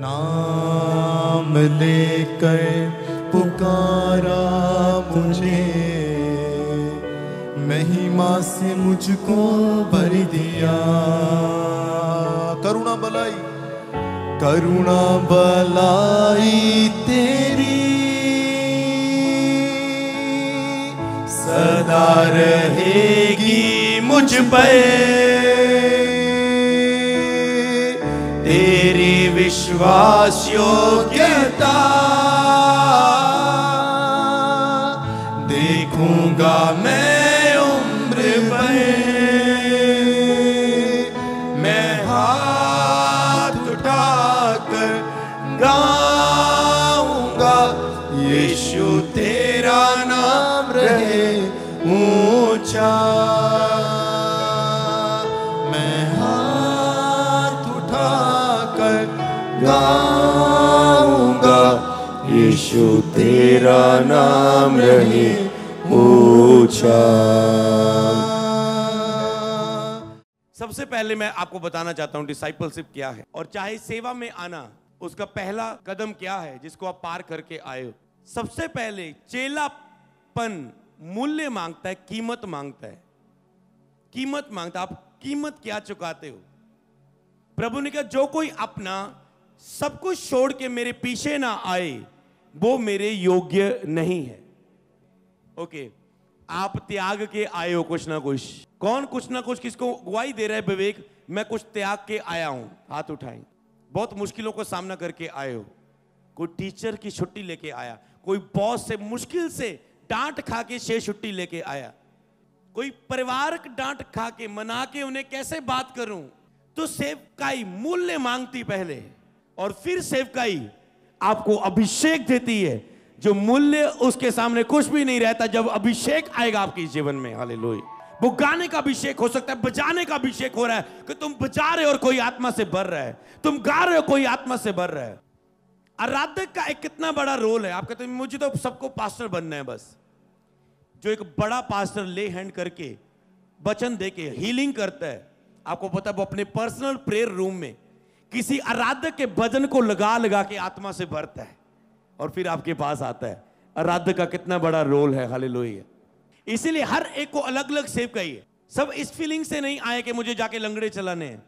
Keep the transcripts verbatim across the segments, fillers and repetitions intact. नाम लेकर पुकारा मुझे, महिमा से मुझको भर दिया। करुणा बलाई, करुणा बलाई तेरी सदा रहेगी मुझ पर, तेरी विश्वास योग्यता देखूंगा मैं उम्र भर। मैं हाथ उठाकर गाऊंगा, यीशु तेरा नाम रहे ऊंचा। गाऊंगा यीशु तेरा नाम रहे ऊंचा। सबसे पहले मैं आपको बताना चाहता हूं डिसाइपलशिप क्या है, और चाहे सेवा में आना उसका पहला कदम क्या है जिसको आप पार करके आए हो। सबसे पहले चेलापन मूल्य मांगता है, कीमत मांगता है, कीमत मांगता है। आप कीमत क्या चुकाते हो? प्रभु ने कहा जो कोई अपना सब कुछ छोड़ के मेरे पीछे ना आए वो मेरे योग्य नहीं है। ओके, आप त्याग के आए हो कुछ ना कुछ। कौन कुछ ना कुछ किसको गवाही दे रहा है? विवेक, मैं कुछ त्याग के आया हूं। हाथ उठाएं। बहुत मुश्किलों का सामना करके आए हो। कोई टीचर की छुट्टी लेके आया, कोई बॉस से मुश्किल से डांट खा के छह छुट्टी लेके आया, कोई परिवार डांट खा के मना के उन्हें कैसे बात करूं। तो सेवकाई मूल्य मांगती पहले, और फिर सेवकाई आपको अभिषेक देती है। जो मूल्य उसके सामने कुछ भी नहीं रहता। जब अभिषेक आएगा आपके जीवन में, हालेलुया, वो गाने का अभिषेक हो सकता है, बजाने का अभिषेक हो रहा है कि तुम बजा रहे हो और कोई आत्मा से भर रहा है, तुम गा रहे हो कोई आत्मा से भर रहा है। आराधक का एक कितना बड़ा रोल है। आप कहते हो मुझे तो सबको पास्टर बनना है, बस जो एक बड़ा पास्टर ले हैंड करके वचन दे के हीलिंग करता है। आपको पता है वो अपने पर्सनल प्रेयर रूम में किसी आराधक के वजन को लगा लगा के आत्मा से भरता है और फिर आपके पास आता है। आराधक का कितना बड़ा रोल है, हालेलुया। इसीलिए हर एक को अलग अलग सेवकाई है। सब इस फीलिंग से नहीं आए कि मुझे जाके लंगड़े चलाने हैं,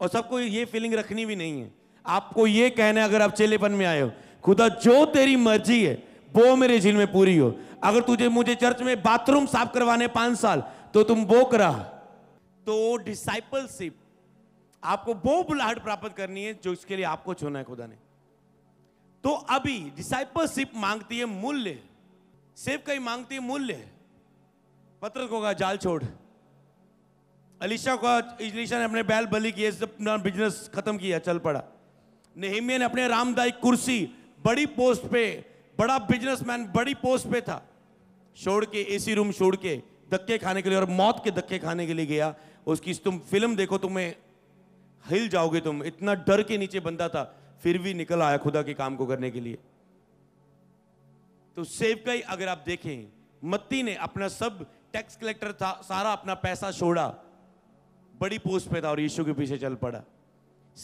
और सबको ये फीलिंग रखनी भी नहीं है। आपको ये कहना है, अगर आप चेलेपन में आए हो, खुदा जो तेरी मर्जी है वो मेरे जीवन में पूरी हो। अगर तुझे मुझे चर्च में बाथरूम साफ करवाने पांच साल तो तुम वो करा। तो डिसाइपलशिप आपको वो बुलाहट प्राप्त करनी है जो इसके लिए आपको चुना है खुदा ने। तो अभी डिसाइपलशिप मांगती है मूल्य, सेवकाई मांगती है मूल्य। पतरस को कहा जाल छोड़, एलिशा को, एलिशा ने अपने बैल बलि किए, अपना बिजनेस खत्म किया, चल पड़ा। नेहमिया ने अपने आरामदायक कुर्सी, बड़ी पोस्ट पे, बड़ा बिजनेसमैन, बड़ी पोस्ट पे था, छोड़ के, एसी रूम छोड़ के धक्के खाने के लिए और मौत के धक्के खाने के लिए गया। उसकी तुम फिल्म देखो, तुम्हें हिल जाओगे तुम, इतना डर के नीचे बंदा था, फिर भी निकल आया खुदा के काम को करने के लिए। तो सेवकाई अगर आप देखें, मत्ती ने अपना सब, टैक्स कलेक्टर था, सारा अपना पैसा छोड़ा, बड़ी पोस्ट पे था और यीशु के पीछे चल पड़ा।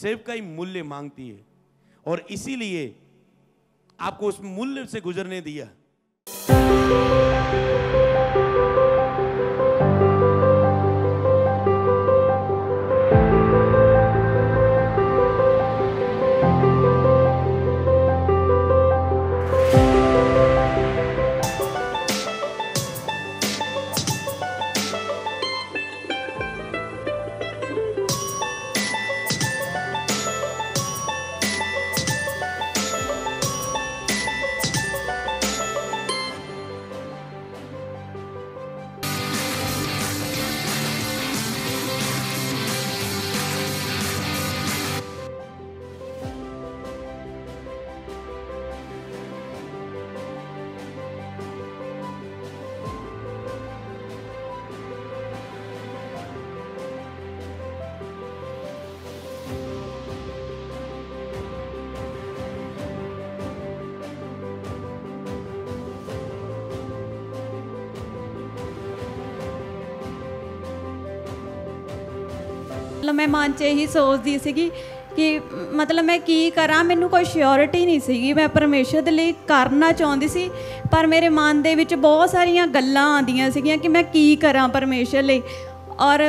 सेवकाई मूल्य मांगती है और इसीलिए आपको उस मूल्य से गुजरने दिया। मैं मन च यही सोचती सी कि मतलब मैं की करा, मैनू कोई श्योरिटी नहीं सी। मैं परमेश्वर के लिए करना चाहती सी, पर मेरे मन दे विच बहुत सारिया गल्लां आंदियां सीगियां कि मैं की करा परमेश्वर लिए। और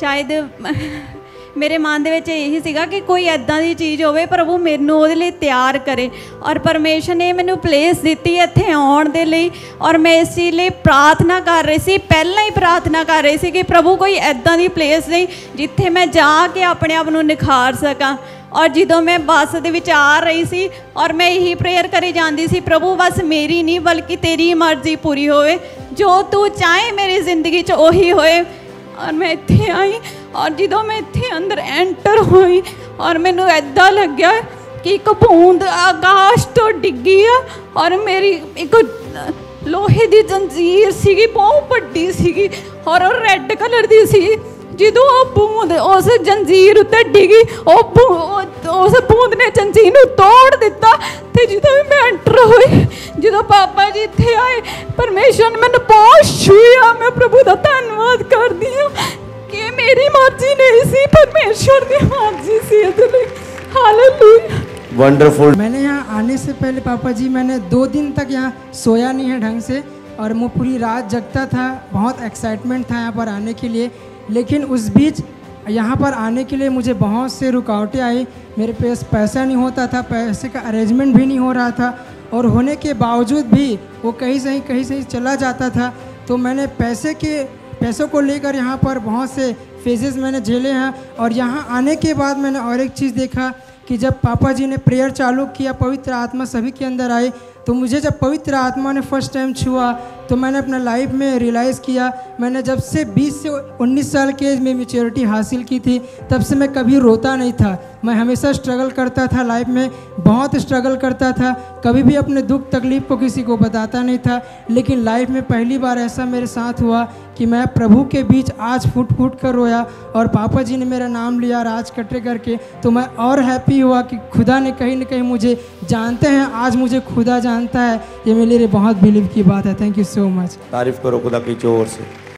शायद मेरे मन दे विच यही सीगा कि कोई इदां दी चीज़ होवे प्रभु मैनू उहदे लई तैयार करे। और परमेश्वर ने मैनू प्लेस दित्ती इत्थे आउण दे लई, और मैं इस चीज़ लई प्रार्थना कर रही सी, पहलां ही प्रार्थना कर रही सी कि प्रभु कोई इदां दी प्लेस नहीं जिथे मैं जाके अपने आप नूं निखार सकां। और जदों मैं बस दे विच आ रही सी और मैं यही प्रेयर करी जांदी सी, प्रभु बस मेरी नहीं बल्कि तेरी मर्जी पूरी होवे, जो तू चाहे मेरी जिंदगी च उही होए। और मैं इत्थे आई, और जो मैं इतने अंदर एंटर हुई और मैनू ऐदा लग्या कि एक बूंद आकाश तो डिगी आ, और मेरी एक लोहे की जंजीर सी बहुत बड़ी सी और रेड कलर की सी। जो बूंद उस जंजीर उत्ते डिगी, उस बूंद ने जंजीर नू तोड़ दिता। तो जो भी मैं एंटर हुई, जो पापा जी इतने आए, परमेश्वर ने मैनू बहुत छूया। मैं प्रभु का धन्यवाद करती हूँ कि मेरी मर्जी नहीं सी, परमेश्वर की मर्जी सी। Hallelujah, wonderful. मैंने यहाँ आने से पहले पापा जी, मैंने दो दिन तक यहाँ सोया नहीं है ढंग से, और मैं पूरी रात जगता था। बहुत एक्साइटमेंट था यहाँ पर आने के लिए, लेकिन उस बीच यहाँ पर आने के लिए मुझे बहुत से रुकावटें आई। मेरे पास पैसा नहीं होता था, पैसे का अरेंजमेंट भी नहीं हो रहा था, और होने के बावजूद भी वो कहीं सही कहीं सही चला जाता था। तो मैंने पैसे के पैसों को लेकर यहाँ पर बहुत से फेजेस मैंने झेले हैं। और यहाँ आने के बाद मैंने और एक चीज़ देखा कि जब पापा जी ने प्रेयर चालू किया, पवित्र आत्मा सभी के अंदर आई, तो मुझे जब पवित्र आत्मा ने फर्स्ट टाइम छुआ तो मैंने अपना लाइफ में रियलाइज़ किया। मैंने जब से बीस से उन्नीस साल के एज में मैच्योरिटी हासिल की थी, तब से मैं कभी रोता नहीं था। मैं हमेशा स्ट्रगल करता था, लाइफ में बहुत स्ट्रगल करता था, कभी भी अपने दुख तकलीफ़ को किसी को बताता नहीं था। लेकिन लाइफ में पहली बार ऐसा मेरे साथ हुआ कि मैं प्रभु के बीच आज फूट फूट कर रोया, और पापा जी ने मेरा नाम लिया राज कटरे करके। तो मैं और हैप्पी हुआ कि खुदा ने कहीं ना कहीं मुझे जानते हैं, आज मुझे खुदा जानता है। ये मेरे लिए बहुत बिलीव की बात है। Thank you so much. तारीफ करो खुदा की जोर से।